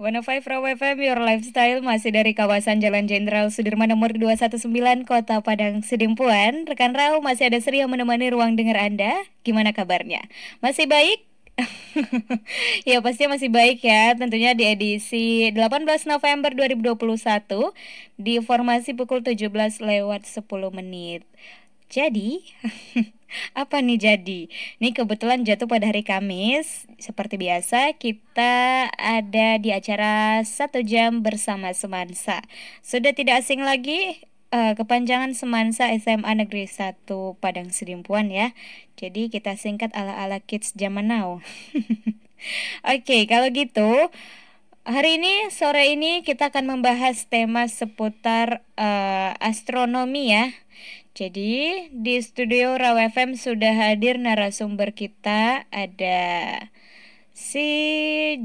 105 RAU FM, Your Lifestyle, masih dari kawasan Jalan Jenderal Sudirman nomor 219, Kota Padang Sidimpuan. Rekan RAU, masih ada Sri yang menemani ruang dengar Anda. Gimana kabarnya? Masih baik? Ya, pasti masih baik ya. Tentunya di edisi 18 November 2021 di formasi pukul 17:10. Jadi, apa nih jadi? Ini kebetulan jatuh pada hari Kamis. Seperti biasa, kita ada di acara 1 jam bersama Semansa. Sudah tidak asing lagi kepanjangan Semansa SMA Negeri 1 Padang Sidimpuan ya. Jadi kita singkat ala-ala kids zaman now. Oke, kalau gitu hari ini, sore ini kita akan membahas tema seputar astronomi ya. Jadi di studio RAU FM sudah hadir narasumber kita, ada si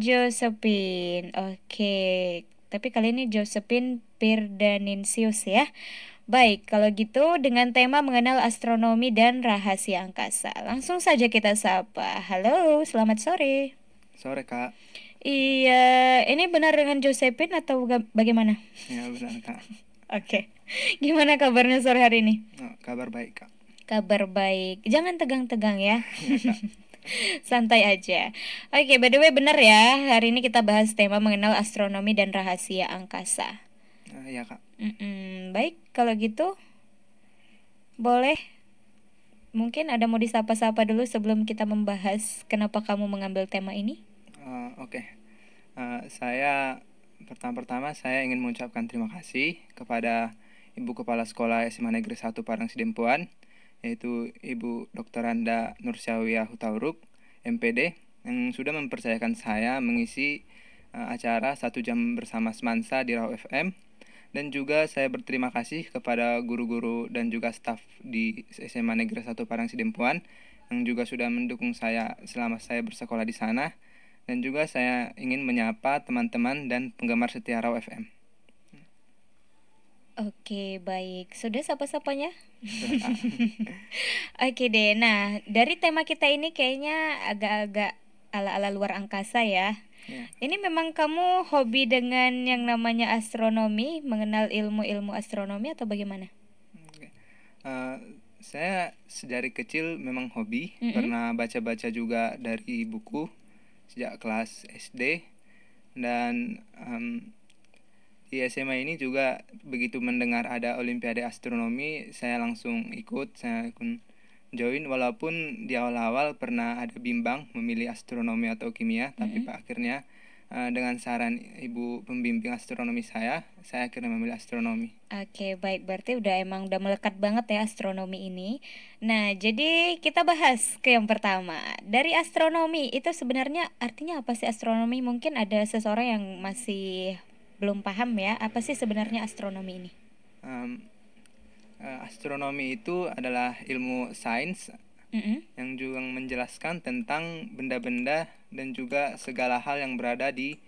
Josephine. Oke, tapi kali ini Josephine Firdaninsius ya. Baik, kalau gitu dengan tema mengenal astronomi dan rahasia angkasa. Langsung saja kita sapa. Halo, selamat sore. Sore, Kak. Iya, ini benar dengan Josephine atau bagaimana? Ya, benar, Kak. Oke, gimana kabarnya sore hari ini? Kabar baik, Kak. Kabar baik, jangan tegang-tegang ya, ya. Santai aja. Oke, by the way bener ya, hari ini kita bahas tema mengenal astronomi dan rahasia angkasa. Ya, Kak. Baik, kalau gitu boleh, mungkin ada mau disapa-sapa dulu sebelum kita membahas kenapa kamu mengambil tema ini? Oke. Saya pertama-tama saya ingin mengucapkan terima kasih kepada Ibu Kepala Sekolah SMA Negeri 1 Padang Sidimpuan, yaitu Ibu Dr. Randa Nursiawia Hutauruk, MPD, yang sudah mempercayakan saya mengisi acara 1 jam bersama Semansa di RAU FM. Dan juga saya berterima kasih kepada guru-guru dan juga staf di SMA Negeri 1 Padang Sidimpuan yang juga sudah mendukung saya selama saya bersekolah di sana. Dan juga saya ingin menyapa teman-teman dan penggemar setia RAU FM. Oke, baik. Sudah sapa-sapanya? Oke deh. Nah, dari tema kita ini kayaknya agak-agak ala-ala luar angkasa ya. Yeah. Ini memang kamu hobi dengan yang namanya astronomi, mengenal ilmu-ilmu astronomi atau bagaimana? Okay. Saya sedari kecil memang hobi, pernah baca-baca juga dari buku sejak kelas SD, dan di SMA ini juga begitu mendengar ada Olimpiade Astronomi, saya langsung ikut, saya join, walaupun di awal-awal pernah ada bimbang memilih astronomi atau kimia, tapi akhirnya dengan saran ibu pembimbing astronomi saya akhirnya memilih astronomi. Oke, baik, berarti udah melekat banget ya astronomi ini. Nah, jadi kita bahas ke yang pertama. Dari astronomi itu sebenarnya artinya apa sih astronomi? Mungkin ada seseorang yang masih belum paham ya, apa sih sebenarnya astronomi ini? Astronomi itu adalah ilmu sains yang juga menjelaskan tentang benda-benda dan juga segala hal yang berada di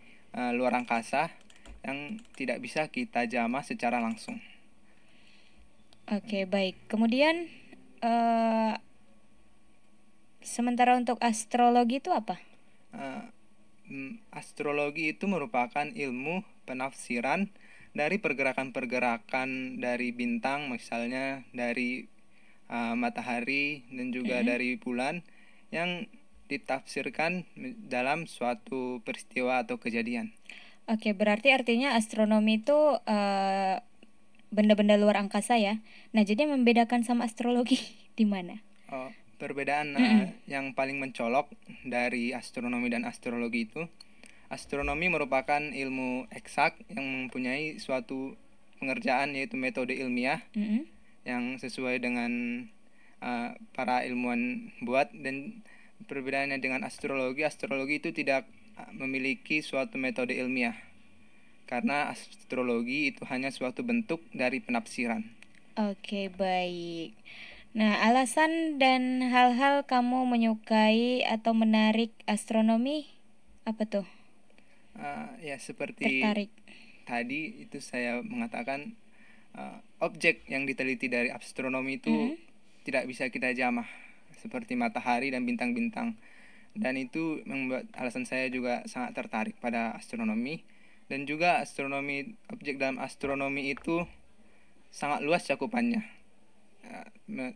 luar angkasa yang tidak bisa kita jamah secara langsung. Oke, baik. Kemudian sementara untuk astrologi itu apa? Astrologi itu merupakan ilmu penafsiran dari pergerakan-pergerakan dari bintang, misalnya dari matahari dan juga dari bulan, yang ditafsirkan dalam suatu peristiwa atau kejadian. Oke, berarti artinya astronomi itu benda-benda luar angkasa ya. Nah, jadi membedakan sama astrologi di mana? Oh, perbedaan yang paling mencolok dari astronomi dan astrologi itu, astronomi merupakan ilmu eksak yang mempunyai suatu pengerjaan, yaitu metode ilmiah yang sesuai dengan para ilmuwan buat. Dan perbedaannya dengan astrologi, astrologi itu tidak memiliki suatu metode ilmiah, karena astrologi itu hanya suatu bentuk dari penafsiran. Oke, baik. Nah, alasan dan hal-hal kamu menyukai atau menarik astronomi apa tuh? Ya, seperti tertarik tadi itu saya mengatakan, objek yang diteliti dari astronomi itu tidak bisa kita jamah, seperti matahari dan bintang-bintang. Dan itu membuat alasan saya juga sangat tertarik pada astronomi, Dan juga astronomi, objek dalam astronomi itu sangat luas cakupannya,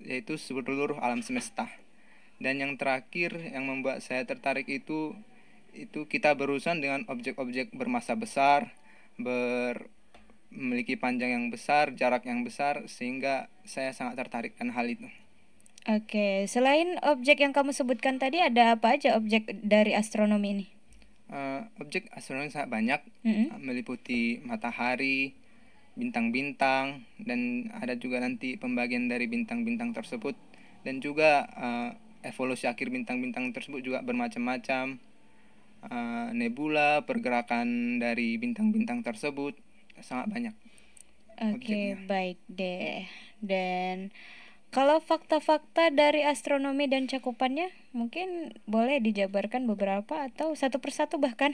yaitu seluruh alam semesta. Dan yang terakhir yang membuat saya tertarik itu kita berurusan dengan objek-objek bermassa besar, memiliki panjang yang besar, jarak yang besar, sehingga saya sangat tertarik dengan hal itu. Oke, selain objek yang kamu sebutkan tadi, ada apa aja objek dari astronomi ini? Objek astronomi sangat banyak, meliputi matahari, bintang-bintang, dan ada juga nanti pembagian dari bintang-bintang tersebut. Dan juga evolusi akhir bintang-bintang tersebut juga bermacam-macam, nebula, pergerakan dari bintang-bintang tersebut, sangat banyak. Oke, baik deh. Dan kalau fakta-fakta dari astronomi dan cakupannya, mungkin boleh dijabarkan beberapa atau satu persatu bahkan.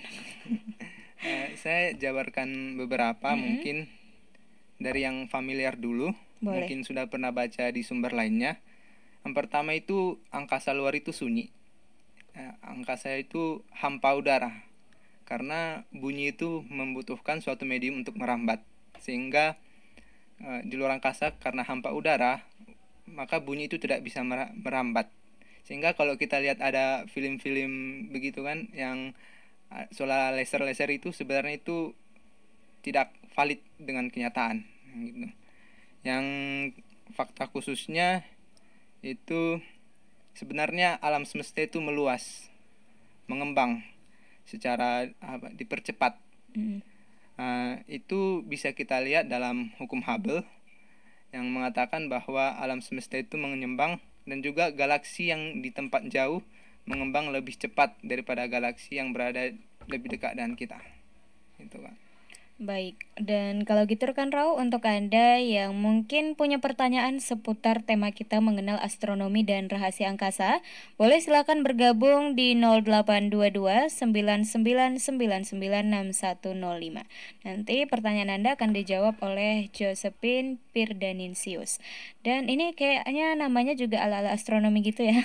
Saya jabarkan beberapa, mungkin dari yang familiar dulu, boleh. Mungkin sudah pernah baca di sumber lainnya. Yang pertama itu angkasa luar itu sunyi. Angkasa itu hampa udara, karena bunyi itu membutuhkan suatu medium untuk merambat, sehingga di luar angkasa karena hampa udara maka bunyi itu tidak bisa merambat. Sehingga kalau kita lihat ada film-film begitu kan, yang soal laser-laser itu sebenarnya itu tidak valid dengan kenyataan gitu. Yang fakta khususnya itu sebenarnya alam semesta itu meluas, mengembang secara dipercepat. Itu bisa kita lihat dalam hukum Hubble yang mengatakan bahwa alam semesta itu mengembang, dan juga galaksi yang di tempat jauh mengembang lebih cepat daripada galaksi yang berada lebih dekat dengan kita. Itu, Pak. Baik, dan kalau gitu rekan Rau, untuk Anda yang mungkin punya pertanyaan seputar tema kita mengenal astronomi dan rahasia angkasa, boleh silakan bergabung di 0822 99996105. Nanti pertanyaan Anda akan dijawab oleh Josephine Firdaninsius. Dan ini kayaknya namanya juga ala-ala astronomi gitu ya.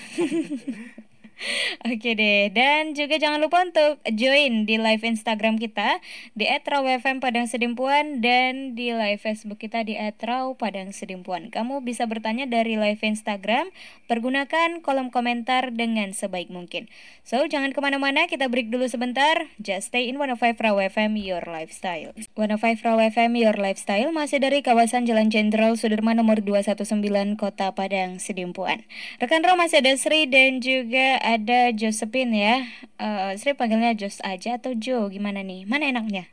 Oke deh, dan juga jangan lupa untuk join di live Instagram kita di @rau_fm_padang_sidimpuan dan di live Facebook kita di @rau_padang_sidimpuan. Kamu bisa bertanya dari live Instagram, pergunakan kolom komentar dengan sebaik mungkin. So, jangan kemana-mana, kita break dulu sebentar. Just stay in 105 RAU FM, your lifestyle. 105 RAU FM, your lifestyle, masih dari kawasan Jalan Jenderal Sudirman nomor 219 Kota Padang Sidimpuan. Rekan Rau masih ada Sri dan juga ada Josephine ya. Sri panggilnya Jos aja atau Jo, gimana nih? Mana enaknya?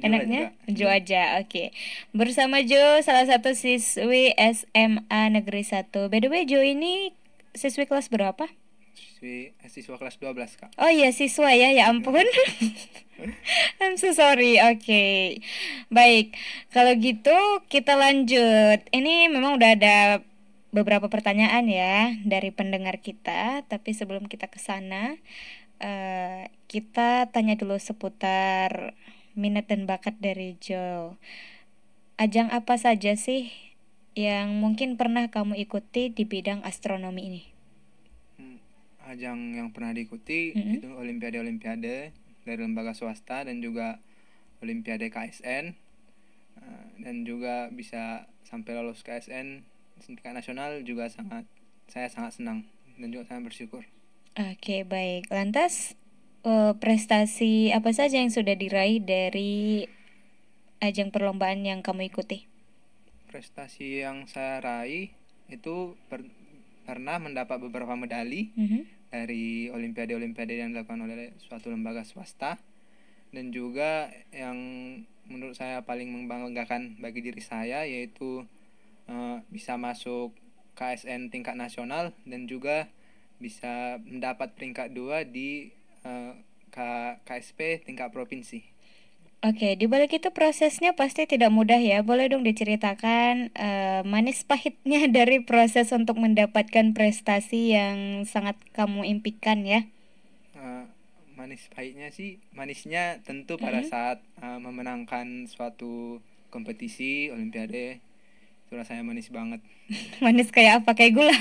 Enaknya Jo aja. Oke. Bersama Jo, salah satu siswi SMA Negeri 1. By the way, Jo ini siswi kelas berapa? Siswa kelas 12, Kak. Oh iya, siswa ya. Ya ampun. I'm so sorry. Oke. Baik. Kalau gitu kita lanjut. Ini memang udah ada beberapa pertanyaan ya dari pendengar kita, tapi sebelum kita ke sana, kita tanya dulu seputar minat dan bakat dari Jo. Ajang apa saja sih yang mungkin pernah kamu ikuti di bidang astronomi ini? Ajang yang pernah diikuti itu olimpiade-olimpiade dari lembaga swasta dan juga olimpiade KSN, dan juga bisa sampai lolos KSN tingkat nasional juga saya sangat senang dan juga sangat bersyukur. Oke, baik. Lantas prestasi apa saja yang sudah diraih dari ajang perlombaan yang kamu ikuti? Prestasi yang saya raih itu pernah mendapat beberapa medali dari olimpiade-olimpiade yang dilakukan oleh suatu lembaga swasta, dan juga yang menurut saya paling membanggakan bagi diri saya yaitu bisa masuk KSN tingkat nasional dan juga bisa mendapat peringkat 2 di KSP tingkat provinsi. Oke, dibalik itu prosesnya pasti tidak mudah ya. Boleh dong diceritakan manis pahitnya dari proses untuk mendapatkan prestasi yang sangat kamu impikan ya. Manis pahitnya sih, manisnya tentu pada saat memenangkan suatu kompetisi olimpiade rasanya manis banget. Manis kayak apa? Kayak gula.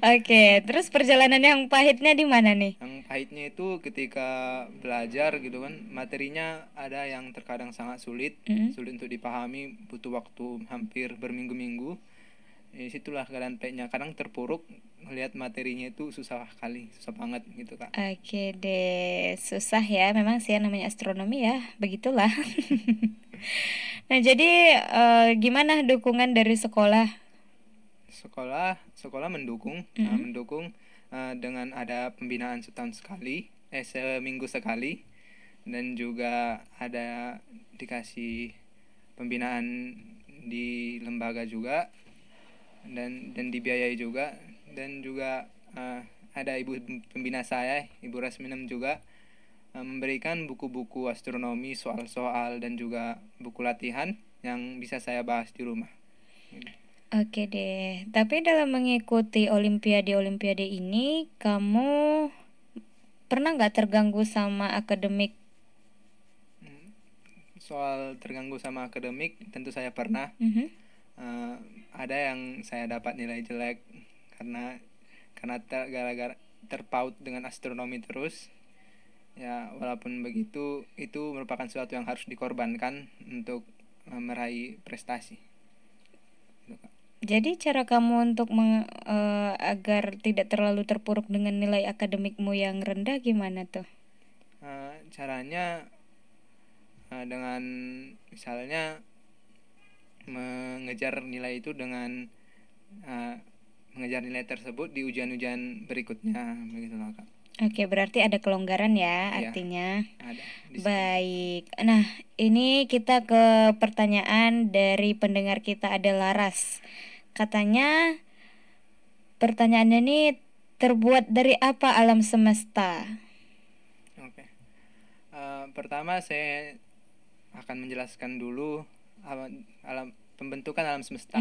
Oke, terus perjalanan yang pahitnya di mana nih? Yang pahitnya itu ketika belajar gitu kan, materinya ada yang terkadang sangat sulit, sulit untuk dipahami, butuh waktu hampir berminggu-minggu. Disitulah keadaan pahitnya, kadang terpuruk melihat materinya itu susah banget gitu Kak. Oke deh, susah ya, memang sih namanya astronomi ya, begitulah. Nah jadi gimana dukungan dari sekolah? Sekolah mendukung, dengan ada pembinaan setahun sekali, seminggu sekali, dan juga ada dikasih pembinaan di lembaga juga, dan dibiayai juga, dan juga ada ibu pembina saya, Ibu Rasminem juga, memberikan buku-buku astronomi, soal-soal, dan juga buku latihan yang bisa saya bahas di rumah. Oke deh, tapi dalam mengikuti olimpiade ini, kamu pernah nggak terganggu sama akademik? Soal terganggu sama akademik, tentu saya pernah. Ada yang saya dapat nilai jelek karena gara-gara terpaut dengan astronomi terus. Ya, walaupun begitu, itu merupakan sesuatu yang harus dikorbankan untuk meraih prestasi. Jadi cara kamu untuk agar tidak terlalu terpuruk dengan nilai akademikmu yang rendah gimana tuh? Caranya dengan misalnya mengejar nilai itu dengan mengejar nilai tersebut di ujian-ujian berikutnya, begitu lah Kak. Oke, berarti ada kelonggaran ya, artinya ada. Baik, nah ini kita ke pertanyaan dari pendengar kita, ada Laras. Katanya pertanyaannya ini, terbuat dari apa alam semesta? Oke, pertama saya akan menjelaskan dulu pembentukan alam semesta.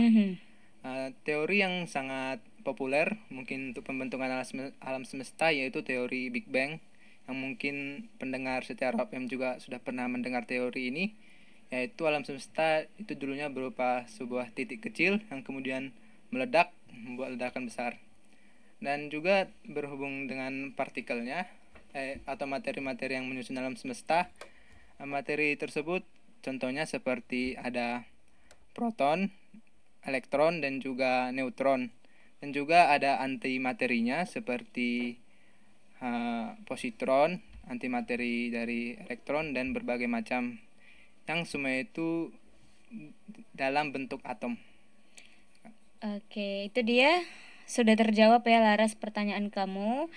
Teori yang sangat populer mungkin untuk pembentukan alam semesta yaitu teori Big Bang, yang mungkin pendengar secara FM juga sudah pernah mendengar teori ini, yaitu alam semesta itu dulunya berupa sebuah titik kecil yang kemudian meledak, membuat ledakan besar, dan juga berhubung dengan partikelnya atau materi-materi yang menyusun alam semesta. Materi tersebut contohnya seperti ada proton, elektron, dan juga neutron. Dan juga ada antimaterinya seperti positron, antimateri dari elektron, dan berbagai macam, yang semua itu dalam bentuk atom. Oke, itu dia sudah terjawab ya Laras pertanyaan kamu.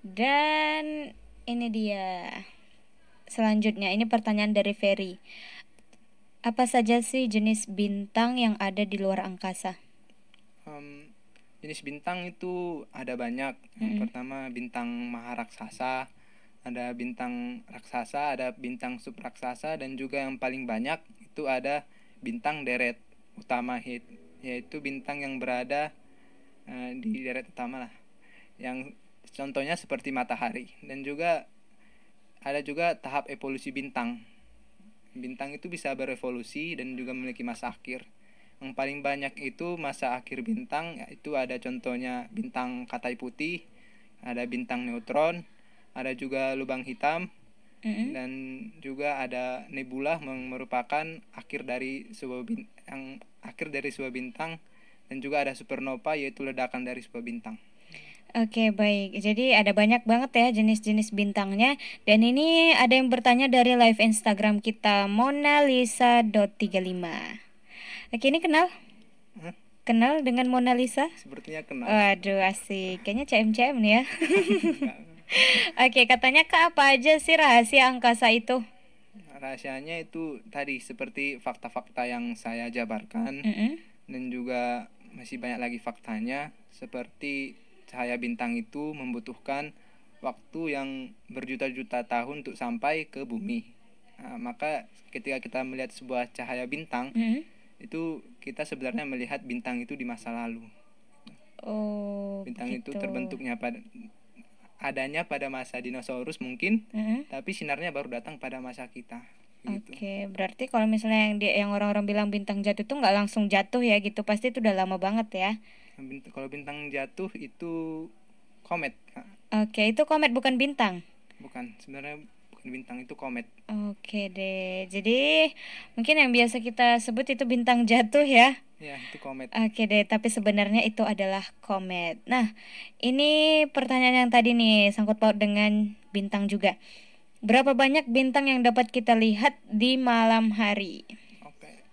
Dan ini dia selanjutnya, ini pertanyaan dari Ferry. Apa saja sih jenis bintang yang ada di luar angkasa? Jenis bintang itu ada banyak. Yang pertama bintang maharaksasa, ada bintang raksasa, ada bintang subraksasa, dan juga yang paling banyak itu ada bintang deret utama, yaitu bintang yang berada di deret utama lah. Yang contohnya seperti matahari. Dan juga ada juga tahap evolusi bintang. Bintang itu bisa berevolusi dan juga memiliki masa akhir. Yang paling banyak itu masa akhir bintang, yaitu ada contohnya bintang katai putih, ada bintang neutron, ada juga lubang hitam, dan juga ada nebula, merupakan akhir dari sebuah bintang, dan juga ada supernova, yaitu ledakan dari sebuah bintang. Oke, baik. Jadi ada banyak banget ya jenis-jenis bintangnya. Dan ini ada yang bertanya dari live Instagram kita, monalisa.35. Oke, ini kenal? Kenal dengan Mona Lisa? Sepertinya kenal. Waduh, asik. Kayaknya CM-CM nih ya. Oke, katanya Kak, apa aja sih rahasia angkasa itu? Rahasianya itu tadi seperti fakta-fakta yang saya jabarkan. Dan juga masih banyak lagi faktanya. Seperti cahaya bintang itu membutuhkan waktu yang berjuta-juta tahun untuk sampai ke bumi. Nah, maka ketika kita melihat sebuah cahaya bintang, itu kita sebenarnya melihat bintang itu di masa lalu. Oh, bintang gitu. Itu terbentuknya adanya pada masa dinosaurus mungkin, tapi sinarnya baru datang pada masa kita. gitu. Oke, berarti kalau misalnya yang orang-orang bilang bintang jatuh itu nggak langsung jatuh ya gitu, pasti itu udah lama banget ya. Kalau bintang jatuh itu komet. Oke, itu komet bukan bintang? Bukan, sebenarnya bukan bintang, itu komet. Oke deh, jadi mungkin yang biasa kita sebut itu bintang jatuh ya. Ya, itu komet. Oke deh, tapi sebenarnya itu adalah komet. Nah, ini pertanyaan yang tadi nih, sangkut paut dengan bintang juga. Berapa banyak bintang yang dapat kita lihat di malam hari? Oke,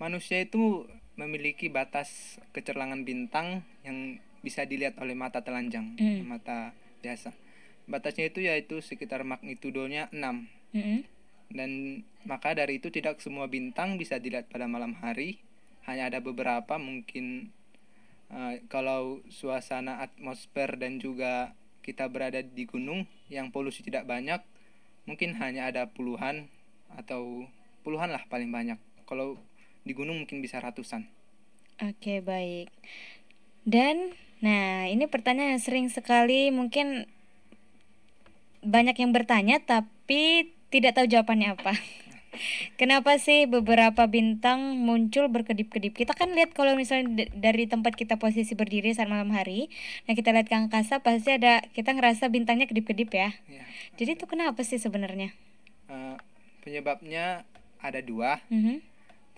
manusia itu memiliki batas kecemerlangan bintang yang bisa dilihat oleh mata telanjang, mata biasa. Batasnya itu yaitu sekitar magnitudonya 6. Dan maka dari itu tidak semua bintang bisa dilihat pada malam hari. Hanya ada beberapa, mungkin kalau suasana atmosfer dan juga kita berada di gunung yang polusi tidak banyak, mungkin hanya ada puluhan atau puluhan lah paling banyak. Kalau di gunung mungkin bisa ratusan. Oke, baik. Dan nah, ini pertanyaan yang sering sekali mungkin banyak yang bertanya tapi tidak tahu jawabannya apa. Kenapa sih beberapa bintang muncul berkedip-kedip? Kita kan lihat kalau misalnya dari tempat kita posisi berdiri saat malam hari, nah kita lihat ke angkasa pasti ada, kita ngerasa bintangnya kedip-kedip ya. Jadi itu kenapa sih sebenarnya? Penyebabnya ada dua,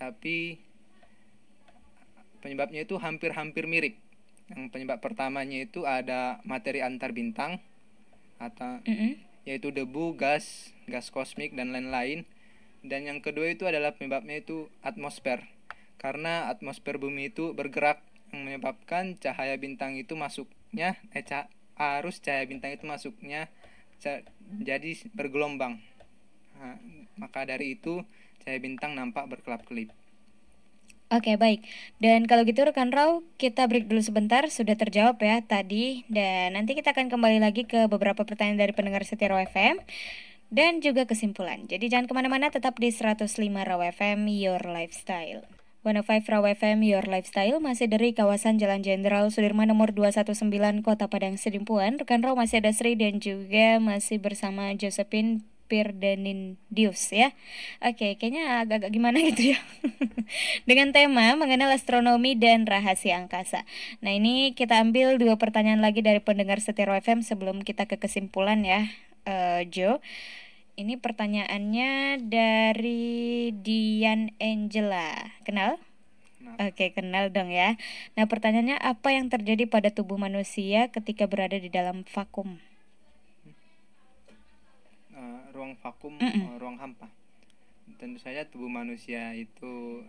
tapi penyebabnya itu hampir-hampir mirip. Yang penyebab pertamanya itu ada materi antar bintang atau yaitu debu, gas kosmik dan lain-lain. Dan yang kedua itu adalah penyebabnya itu atmosfer. Karena atmosfer bumi itu bergerak yang menyebabkan cahaya bintang itu masuknya, arus cahaya bintang itu masuknya jadi bergelombang. Nah, maka dari itu cahaya bintang nampak berkelap-kelip. Oke, baik. Dan kalau gitu rekan Rau, kita break dulu sebentar, sudah terjawab ya tadi. Dan nanti kita akan kembali lagi ke beberapa pertanyaan dari pendengar setia RAU FM dan juga kesimpulan. Jadi jangan kemana-mana, tetap di 105 RAU FM Your Lifestyle. 105 RAU FM Your Lifestyle masih dari kawasan Jalan Jenderal Sudirman nomor 219 Kota Padang Sidimpuan. Rekan Rau masih ada Sri dan juga masih bersama Josephine Firdaninsius ya. Oke, kayaknya agak-agak gimana gitu ya. Dengan tema mengenal astronomi dan rahasia angkasa. Nah, ini kita ambil dua pertanyaan lagi dari pendengar setia RAU FM sebelum kita ke kesimpulan ya. Jo, ini pertanyaannya dari Dian Angela. Kenal? Oke, kenal dong ya. Nah, pertanyaannya apa yang terjadi pada tubuh manusia ketika berada di dalam vakum? Ruang vakum, ruang hampa. Tentu saja tubuh manusia itu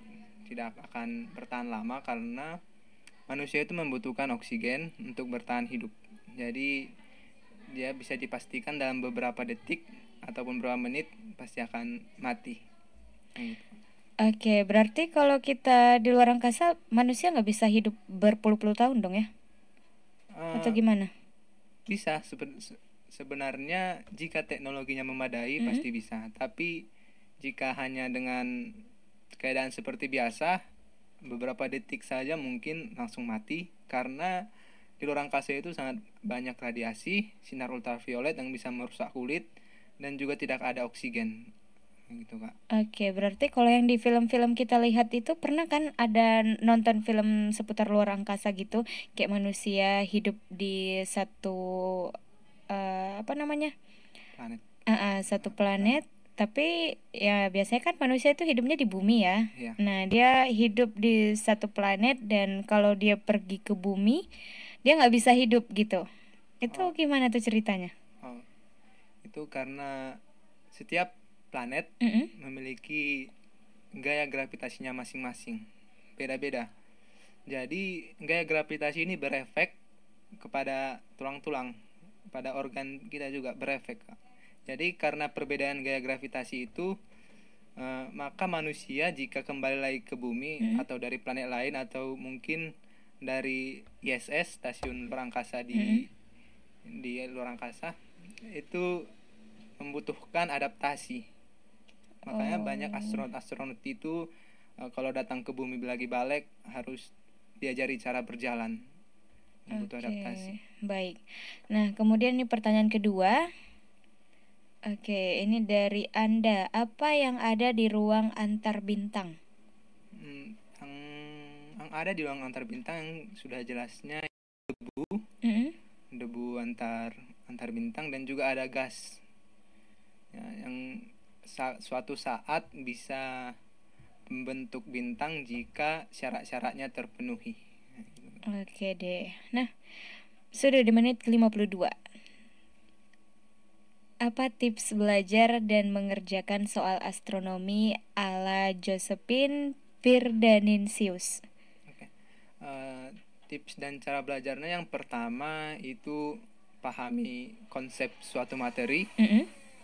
tidak akan bertahan lama karena manusia itu membutuhkan oksigen untuk bertahan hidup. Jadi dia bisa dipastikan dalam beberapa detik ataupun beberapa menit pasti akan mati. Oke, berarti kalau kita di luar angkasa manusia nggak bisa hidup berpuluh-puluh tahun dong ya? Atau gimana? Bisa, sebenarnya jika teknologinya memadai pasti bisa. Tapi jika hanya dengan keadaan seperti biasa, beberapa detik saja mungkin langsung mati karena di luar angkasa itu sangat banyak radiasi, sinar ultraviolet yang bisa merusak kulit dan juga tidak ada oksigen. Gitu, Kak. Oke, berarti kalau yang di film-film kita lihat itu pernah kan ada nonton film seputar luar angkasa gitu, kayak manusia hidup di satu planet. Satu planet, tapi ya biasanya kan manusia itu hidupnya di bumi ya. Iya. Nah, dia hidup di satu planet dan kalau dia pergi ke bumi dia nggak bisa hidup gitu. Itu gimana tuh ceritanya? Itu karena setiap planet memiliki gaya gravitasinya masing-masing, beda-beda. Jadi gaya gravitasi ini berefek kepada tulang-tulang, pada organ kita juga berefek. Jadi karena perbedaan gaya gravitasi itu, maka manusia jika kembali lagi ke bumi atau dari planet lain atau mungkin dari ISS, stasiun luar angkasa di luar angkasa, itu membutuhkan adaptasi. Makanya banyak astronot itu kalau datang ke bumi lagi balik harus diajari cara berjalan. Butuh adaptasi. Baik. Nah, kemudian ini pertanyaan kedua. Oke, ini dari Anda. Apa yang ada di ruang antar bintang? Yang ada di ruang antar bintang sudah jelasnya debu, debu antar bintang, dan juga ada gas ya, yang suatu saat bisa membentuk bintang jika syarat-syaratnya terpenuhi. Oke deh. Nah, sudah di menit ke-52. Apa tips belajar dan mengerjakan soal astronomi ala Josephine Firdaninsius? Okay. Tips dan cara belajarnya yang pertama itu pahami konsep suatu materi.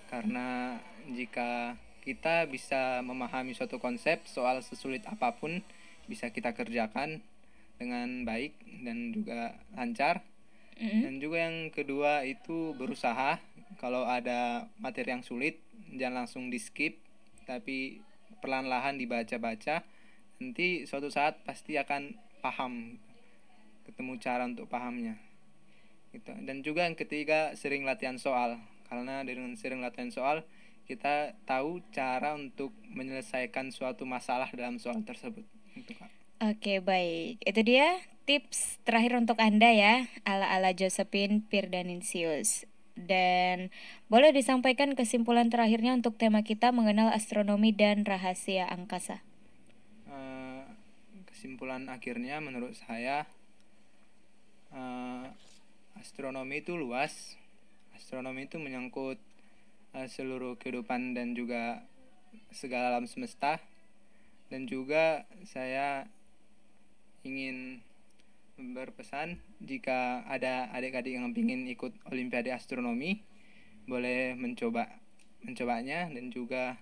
Karena jika kita bisa memahami suatu konsep, soal sesulit apapun bisa kita kerjakan dengan baik dan juga lancar. Dan juga yang kedua itu berusaha. Kalau ada materi yang sulit, jangan langsung di skip, tapi perlahan-lahan dibaca-baca. Nanti suatu saat pasti akan paham, ketemu cara untuk pahamnya gitu. Dan juga yang ketiga, sering latihan soal. Karena dengan sering latihan soal, kita tahu cara untuk menyelesaikan suatu masalah dalam soal tersebut gitu, Kak. Oke, baik, itu dia tips terakhir untuk Anda ya, ala-ala Josephine Firdaninsius. Dan boleh disampaikan kesimpulan terakhirnya untuk tema kita mengenal astronomi dan rahasia angkasa. Kesimpulan akhirnya menurut saya, astronomi itu luas. Astronomi itu menyangkut seluruh kehidupan dan juga segala alam semesta. Dan juga saya ingin berpesan, jika ada adik-adik yang ingin ikut Olimpiade Astronomi, boleh mencobanya, dan juga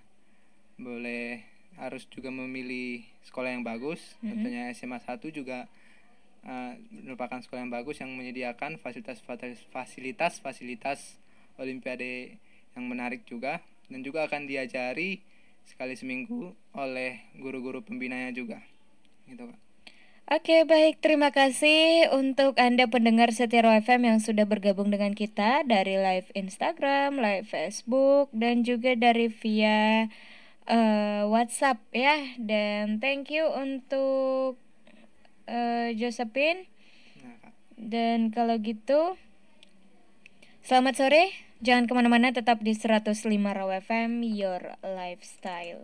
boleh harus juga memilih sekolah yang bagus. Contohnya SMA 1 juga merupakan sekolah yang bagus yang menyediakan fasilitas-fasilitas Olimpiade yang menarik juga, dan juga akan diajari sekali seminggu oleh guru-guru pembinanya juga gitu, Pak. Oke, baik, terima kasih untuk Anda pendengar setia RAU FM yang sudah bergabung dengan kita dari live Instagram, live Facebook, dan juga dari via WhatsApp ya. Dan thank you untuk Josephine. Dan kalau gitu, selamat sore, jangan kemana-mana, tetap di 105 RAU FM, Your Lifestyle.